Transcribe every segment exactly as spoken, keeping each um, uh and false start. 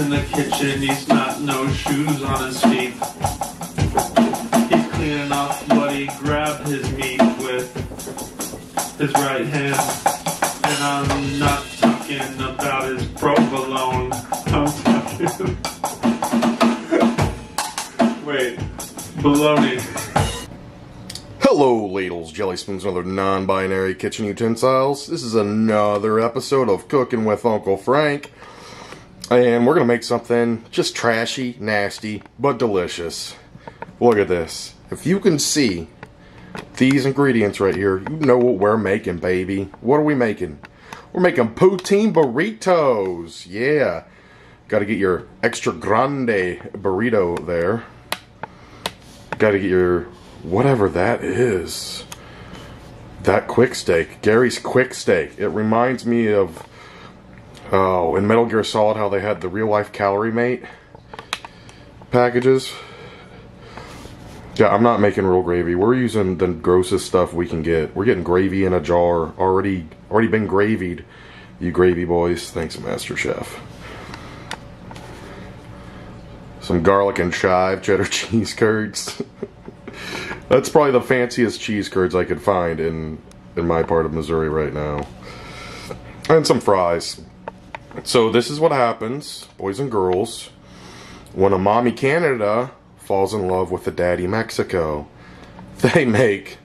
in the kitchen, he's got no shoes on his feet. He's cleaning off what he grabbed his meat with his right hand. And I'm not talking about his provolone. I'm talking... Wait, bologna. Hello, ladles, jelly spoons, and other non-binary kitchen utensils. This is another episode of Cooking with Uncle Frank. And we're going to make something just trashy, nasty, but delicious. Look at this. If you can see these ingredients right here, you know what we're making, baby. What are we making? We're making poutine burritos. Yeah. Got to get your extra grande burrito there. Got to get your... whatever that is, that quick steak, Gary's quick steak. It reminds me of, oh, in Metal Gear Solid, how they had the real life CalorieMate packages. Yeah, I'm not making real gravy. We're using the grossest stuff we can get. We're getting gravy in a jar, already, already been gravied. You gravy boys, thanks, Master Chef. Some garlic and chive cheddar cheese curds. That's probably the fanciest cheese curds I could find in, in my part of Missouri right now. And some fries. So this is what happens, boys and girls, when a mommy Canada falls in love with a daddy Mexico. They make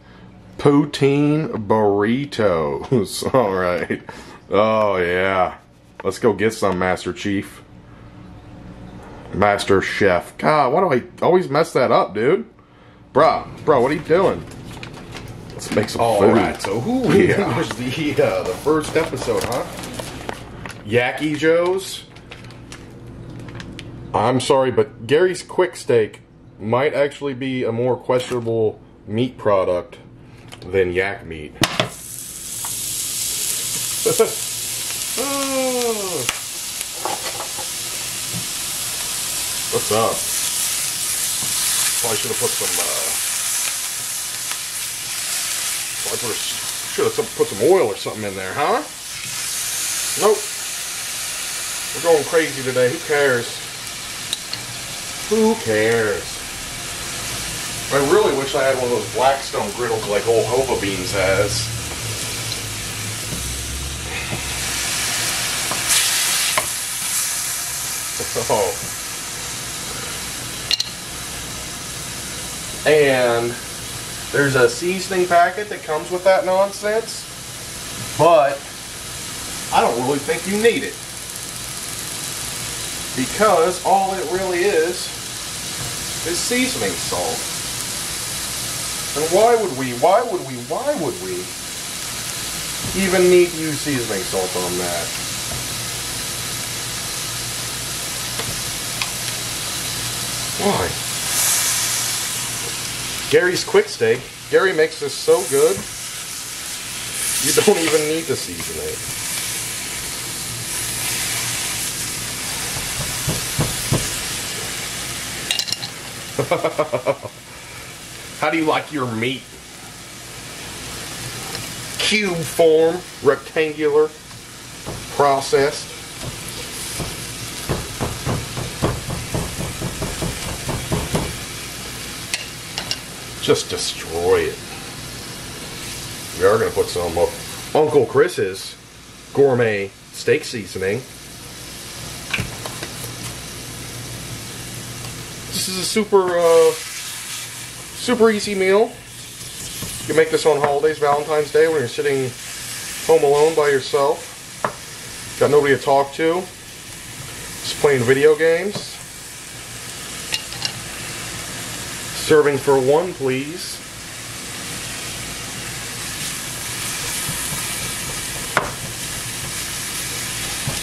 poutine burritos. All right. Oh, yeah. Let's go get some, Master Chief. Master Chef. God, why do I always mess that up, dude? Bro, bro, what are you doing? Let's make some All food. All right, so who yeah. was the uh, the first episode, huh? Yaky Joe's. I'm sorry, but Gary's quick steak might actually be a more questionable meat product than yak meat. Oh. What's up? Probably should have put some. Uh, probably should have put some oil or something in there, huh? Nope. We're going crazy today. Who cares? Who cares? I really wish I had one of those Blackstone griddles like old Hova Beans has. Oh. And there's a seasoning packet that comes with that nonsense, but I don't really think you need it, because all it really is is seasoning salt. And why would we, why would we, why would we even need to use seasoning salt on that? Why? Gary's quick steak. Gary makes this so good, you don't even need to season it. How do you like your meat? Cube form, rectangular, processed. Just destroy it. We are going to put some up Uncle Chris's gourmet steak seasoning. This is a super, uh, super easy meal. You can make this on holidays, Valentine's Day, when you're sitting home alone by yourself. Got nobody to talk to. Just playing video games. Serving for one, please.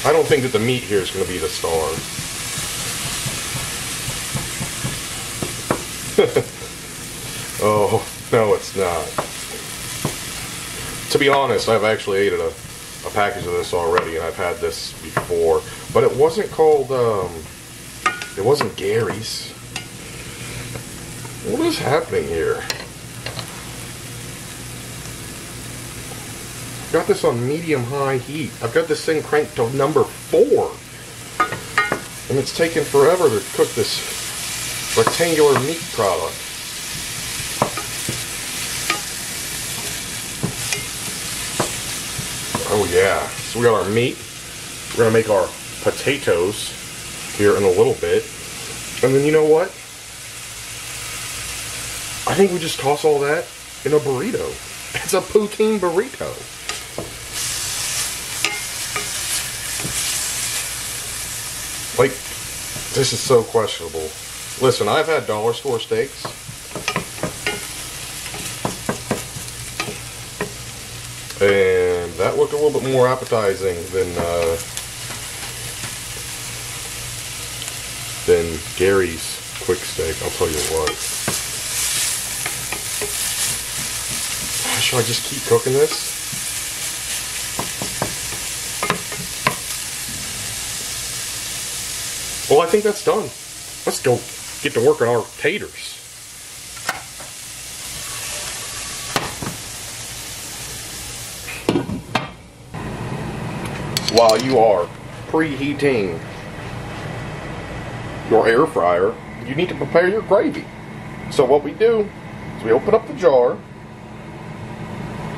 I don't think that the meat here is going to be the star. Oh, no, it's not. To be honest, I've actually ate a, a package of this already, and I've had this before. But it wasn't called, um, it wasn't Gary's. What is happening here? Got this on medium high heat. I've got this thing cranked to number four. And it's taken forever to cook this rectangular meat product. Oh yeah, so we got our meat. We're gonna make our potatoes here in a little bit. And then you know what? I think we just toss all that in a burrito. It's a poutine burrito. Like, this is so questionable. Listen, I've had dollar store steaks. And that looked a little bit more appetizing than, uh, than Gary's quick steak, I'll tell you what. Should I just keep cooking this? Well, I think that's done. Let's go get to work on our taters. While you are preheating your air fryer, you need to prepare your gravy. So what we do is we open up the jar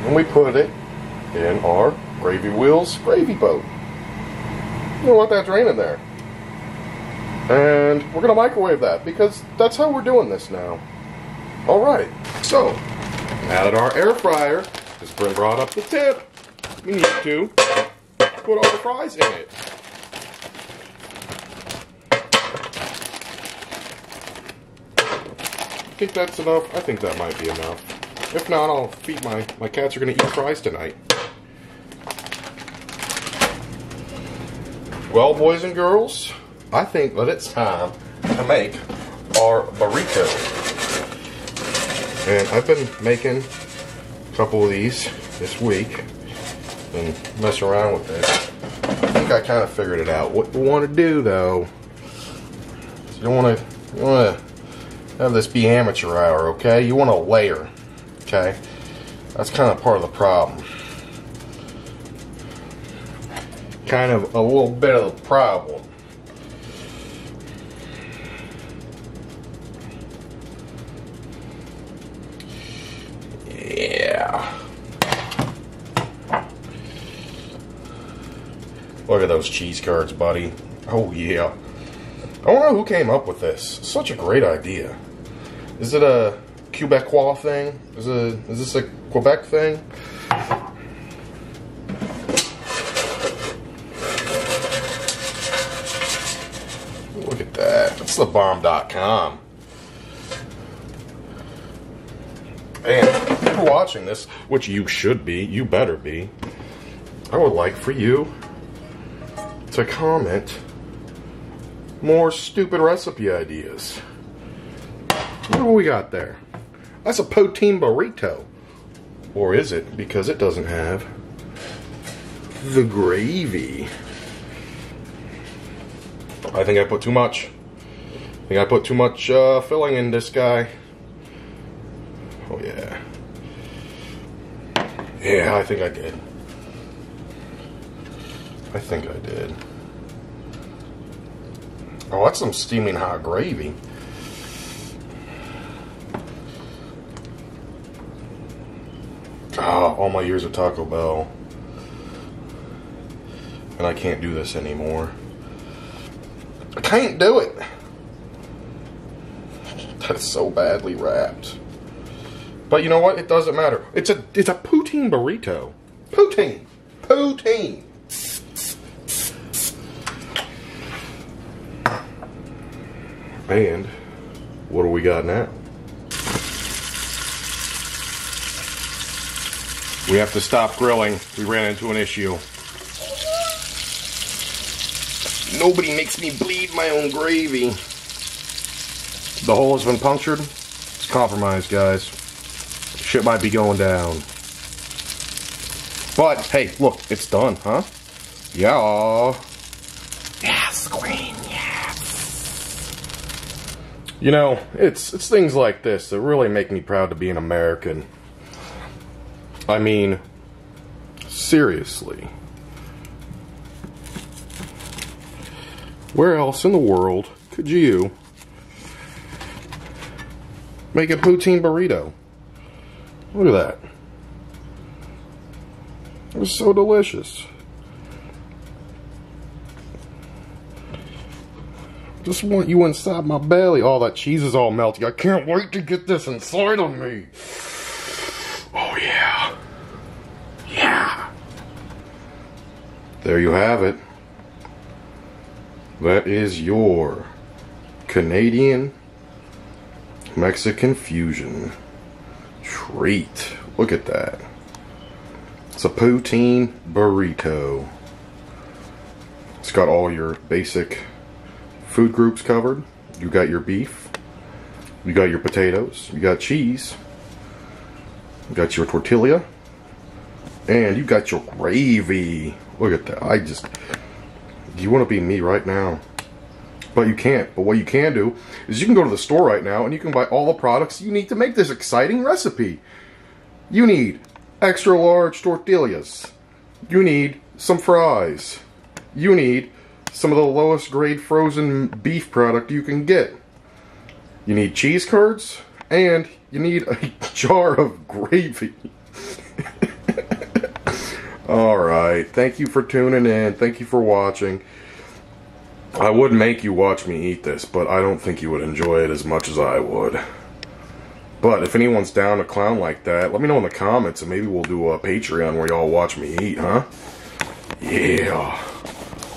and we put it in our Gravy Wheels gravy boat. You don't want that drain in there. And we're gonna microwave that because that's how we're doing this now. Alright, so out of our air fryer, as Bryn brought up the tip, you need to put all the fries in it. I think that's enough. I think that might be enough. If not, I'll feed my, my cats are going to eat fries tonight. Well, boys and girls, I think that it's time to make our burrito. And I've been making a couple of these this week and messing around with this. I think I kind of figured it out. What you want to do, though, is you don't want to, you want to have this be amateur hour, okay? You want to layer, okay? That's kind of part of the problem. Kind of a little bit of the problem. Yeah. Look at those cheese curds, buddy. Oh, yeah. I don't know who came up with this. Such a great idea. Is it a Quebecois thing? Is it? Is this a Quebec thing? Look at that. That's the bomb dot com. And if you're watching this, which you should be, you better be, I would like for you to comment more stupid recipe ideas. What do we got there? That's a poutine burrito. Or is it? Because it doesn't have the gravy. I think I put too much. I think I put too much uh, filling in this guy. Oh yeah. Yeah, I think I did. I think I did. Oh, that's some steaming hot gravy. Ah, all my years at Taco Bell. And I can't do this anymore. I can't do it. That is so badly wrapped. But you know what? It doesn't matter. It's a it's a poutine burrito. Poutine. Poutine. And what do we got now? We have to stop grilling. We ran into an issue. Nobody makes me bleed my own gravy. The hole has been punctured. It's compromised, guys. Shit might be going down. But, hey, look, it's done, huh? Yeah. Yes, queen, yes. You know, it's, it's things like this that really make me proud to be an American. I mean, seriously. Where else in the world could you make a poutine burrito? Look at that. It was so delicious. Just want you inside my belly. All that cheese is all melty. I can't wait to get this inside of me. Oh yeah. Yeah. There you have it. That is your Canadian Mexican fusion treat. Look at that. It's a poutine burrito. It's got all your basic food groups covered. You got your beef, you got your potatoes, you got cheese, you got your tortilla, and you got your gravy. Look at that. I just, you want to be me right now, but you can't. But what you can do is you can go to the store right now and you can buy all the products you need to make this exciting recipe. You need extra large tortillas, you need some fries, you need some of the lowest grade frozen beef product you can get. You need cheese curds, and you need a jar of gravy. Alright, thank you for tuning in. Thank you for watching. I would make you watch me eat this, but I don't think you would enjoy it as much as I would. But if anyone's down to clown like that, let me know in the comments, and maybe we'll do a Patreon where y'all watch me eat, huh? Yeah.